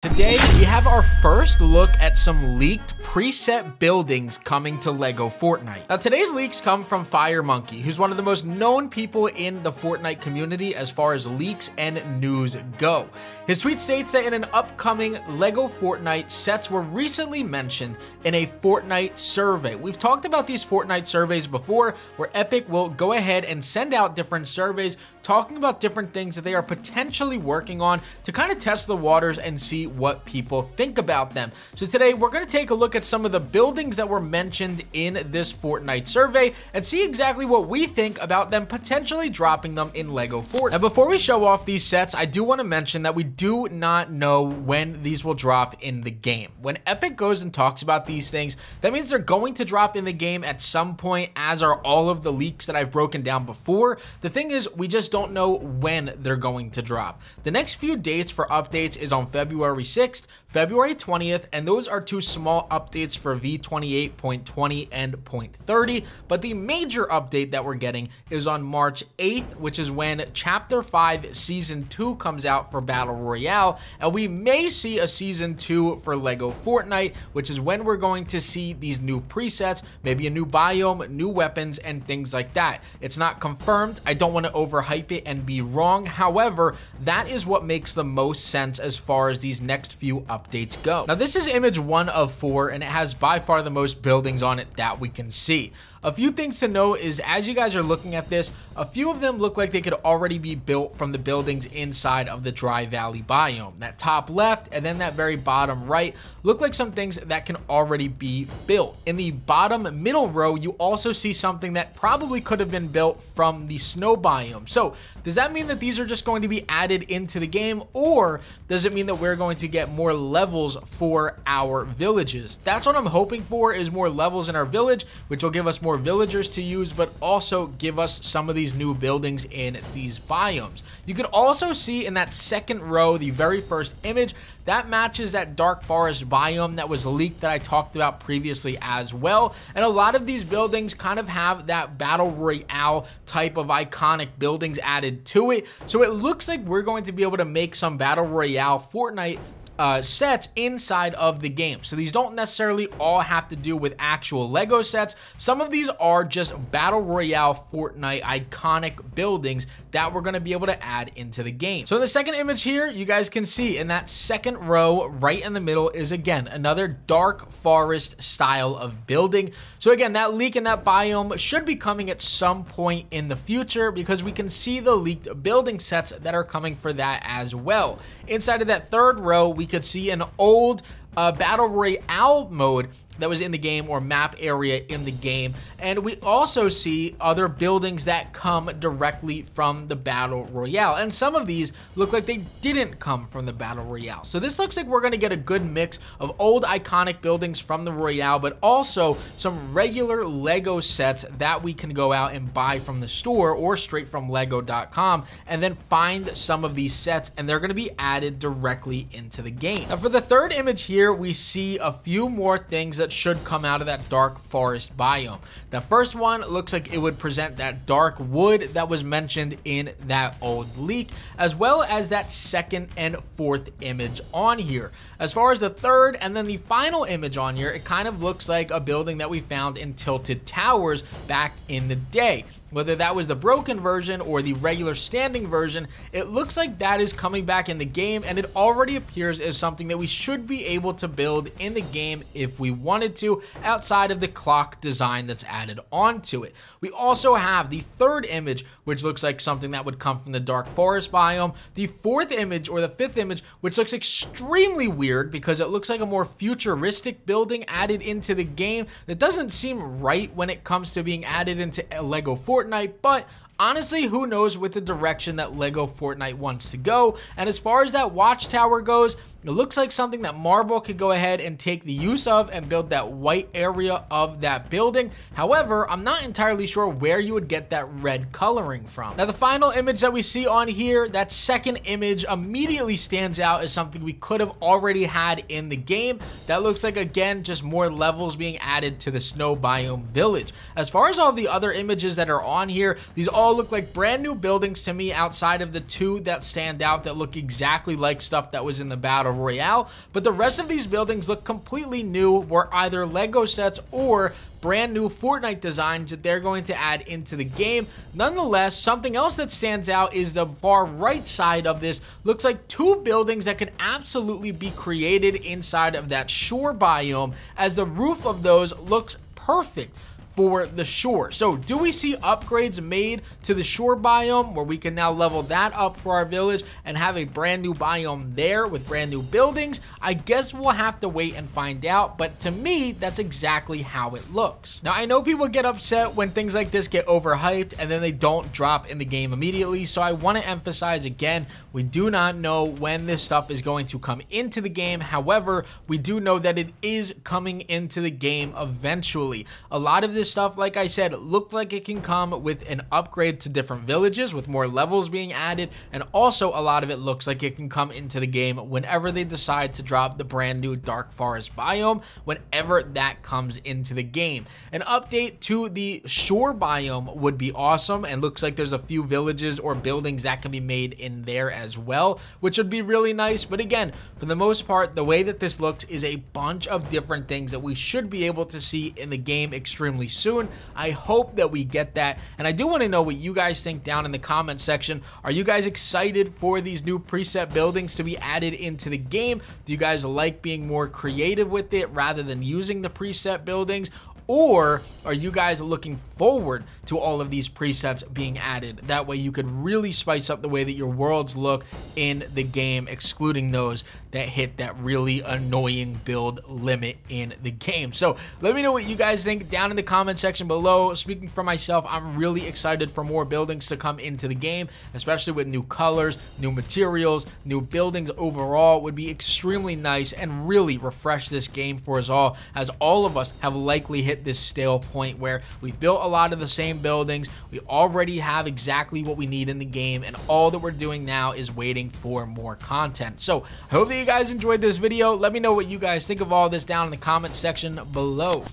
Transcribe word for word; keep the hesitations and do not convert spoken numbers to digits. Today, we have our first look at some leaked preset buildings coming to LEGO Fortnite. Now, today's leaks come from Fire Monkey, who's one of the most known people in the Fortnite community as far as leaks and news go. His tweet states that in an upcoming LEGO Fortnite, sets were recently mentioned in a Fortnite survey. We've talked about these Fortnite surveys before, where Epic will go ahead and send out different surveys talking about different things that they are potentially working on to kind of test the waters and see what people think about them. So today we're going to take a look at some of the buildings that were mentioned in this Fortnite survey and see exactly what we think about them potentially dropping them in LEGO Fortnite. Now, before we show off these sets, I do want to mention that we do not know when these will drop in the game. When Epic goes and talks about these things, that means they're going to drop in the game at some point, as are all of the leaks that I've broken down before. The thing is, we just don't know when they're going to drop. The next few dates for updates is on February sixth, February twentieth, and those are two small updates for V twenty-eight point twenty and point thirty, but the major update that we're getting is on March eighth, which is when Chapter five Season two comes out for Battle Royale, and we may see a Season two for LEGO Fortnite, which is when we're going to see these new presets, maybe a new biome, new weapons, and things like that. It's not confirmed. I don't want to overhype it and be wrong. However, that is what makes the most sense as far as these next few updates go. Now, this is image one of four, and it has by far the most buildings on it that we can see. A few things to know is, as you guys are looking at this, a few of them look like they could already be built from the buildings inside of the Dry Valley biome. That top left and then that very bottom right look like some things that can already be built. In the bottom middle row, you also see something that probably could have been built from the snow biome. So does that mean that these are just going to be added into the game, or does it mean that we're going to get more levels for our villages? That's what I'm hoping for, is more levels in our village, which will give us more more villagers to use, but also give us some of these new buildings in these biomes. You could also see in that second row, the very first image, that matches that dark forest biome that was leaked that I talked about previously as well. And a lot of these buildings kind of have that battle royale type of iconic buildings added to it. So it looks like we're going to be able to make some battle royale Fortnite Uh, sets inside of the game. So these don't necessarily all have to do with actual LEGO sets. Some of these are just Battle Royale Fortnite iconic buildings that we're going to be able to add into the game. So in the second image here, you guys can see in that second row right in the middle is again another dark forest style of building. So again, that leak in that biome should be coming at some point in the future, because we can see the leaked building sets that are coming for that as well. Inside of that third row, we could see an old uh, Battle Royale mode that was in the game, or map area in the game. And we also see other buildings that come directly from the Battle Royale. And some of these look like they didn't come from the Battle Royale. So this looks like we're gonna get a good mix of old iconic buildings from the Royale, but also some regular LEGO sets that we can go out and buy from the store or straight from lego dot com, and then find some of these sets, and they're gonna be added directly into the game. Now, for the third image here, we see a few more things that should come out of that dark forest biome. The first one looks like it would present that dark wood that was mentioned in that old leak, as well as that second and fourth image on here. As far as the third and then the final image on here, it kind of looks like a building that we found in Tilted Towers back in the day. Whether that was the broken version or the regular standing version, it looks like that is coming back in the game, and it already appears as something that we should be able to build in the game if we wanted to, outside of the clock design that's added onto it. We also have the third image, which looks like something that would come from the dark forest biome, the fourth image or the fifth image, which looks extremely weird because it looks like a more futuristic building added into the game. That doesn't seem right when it comes to being added into LEGO Fortnite. Fortnite, but honestly, who knows with the direction that LEGO Fortnite wants to go. And as far as that watchtower goes, it looks like something that Marble could go ahead and take the use of and build that white area of that building. However, I'm not entirely sure where you would get that red coloring from. Now, the final image that we see on here, that second image immediately stands out as something we could have already had in the game. That looks like, again, just more levels being added to the snow biome village. As far as all the other images that are on here, these all all look like brand new buildings to me outside of the two that stand out that look exactly like stuff that was in the Battle Royale, but the rest of these buildings look completely new, were either LEGO sets or brand new Fortnite designs that they're going to add into the game. Nonetheless, something else that stands out is the far right side of this. Looks like two buildings that could absolutely be created inside of that shore biome, as the roof of those looks perfect for the shore. So do we see upgrades made to the shore biome where we can now level that up for our village and have a brand new biome there with brand new buildings? I guess we'll have to wait and find out, but to me, that's exactly how it looks. Now, I know people get upset when things like this get overhyped and then they don't drop in the game immediately, so I want to emphasize again, we do not know when this stuff is going to come into the game. However, we do know that it is coming into the game eventually. A lot of this stuff, like I said, looked like it can come with an upgrade to different villages with more levels being added, and also a lot of it looks like it can come into the game whenever they decide to drop the brand new Dark Forest biome, whenever that comes into the game. An update to the shore biome would be awesome, and looks like there's a few villages or buildings that can be made in there as well, which would be really nice. But again, for the most part, the way that this looks is a bunch of different things that we should be able to see in the game extremely soon soon. I hope that we get that, and I do want to know what you guys think down in the comment section. Are you guys excited for these new preset buildings to be added into the game? Do you guys like being more creative with it rather than using the preset buildings? Or are you guys looking forward to all of these presets being added? That way you could really spice up the way that your worlds look in the game, excluding those that hit that really annoying build limit in the game. So let me know what you guys think down in the comment section below. Speaking for myself, I'm really excited for more buildings to come into the game, especially with new colors, new materials, new buildings overall. Would be extremely nice and really refresh this game for us all, as all of us have likely hit this stale point where we've built a lot of the same buildings. We already have exactly what we need in the game, and all that we're doing now is waiting for more content. So I hope that you guys enjoyed this video. Let me know what you guys think of all this down in the comment section below.